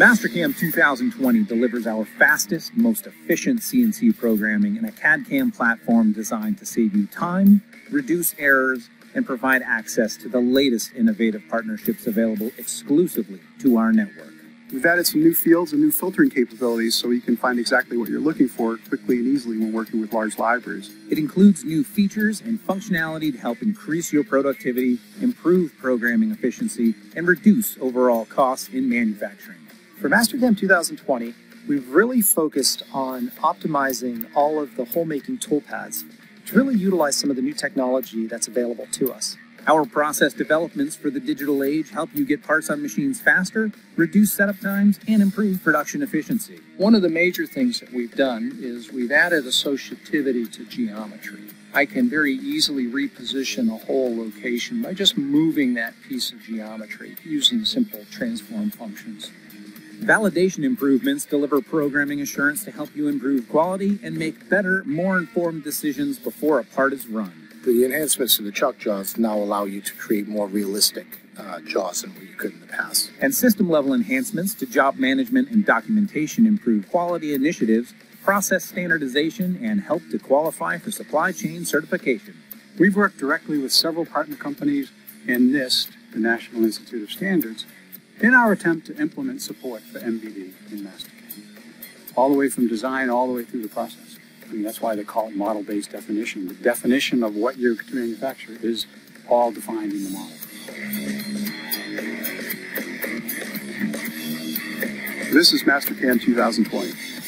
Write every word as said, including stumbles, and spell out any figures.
Mastercam two thousand twenty delivers our fastest, most efficient C N C programming in a C A D/C A M platform designed to save you time, reduce errors, and provide access to the latest innovative partnerships available exclusively to our network. We've added some new fields and new filtering capabilities so you can find exactly what you're looking for quickly and easily when working with large libraries. It includes new features and functionality to help increase your productivity, improve programming efficiency, and reduce overall costs in manufacturing. For Mastercam two thousand twenty, we've really focused on optimizing all of the hole-making toolpaths to really utilize some of the new technology that's available to us. Our process developments for the digital age help you get parts on machines faster, reduce setup times, and improve production efficiency. One of the major things that we've done is we've added associativity to geometry. I can very easily reposition a whole location by just moving that piece of geometry using simple transform functions. Validation improvements deliver programming assurance to help you improve quality and make better, more informed decisions before a part is run. The enhancements to the chuck jaws now allow you to create more realistic uh, jaws than what you could in the past. And system-level enhancements to job management and documentation improve quality initiatives, process standardization, and help to qualify for supply chain certification. We've worked directly with several partner companies and NIST, the National Institute of Standards, in our attempt to implement support for M B D in Mastercam, all the way from design, all the way through the process. I mean, that's why they call it model-based definition. The definition of what you're to manufacture is all defined in the model. This is Mastercam two thousand twenty.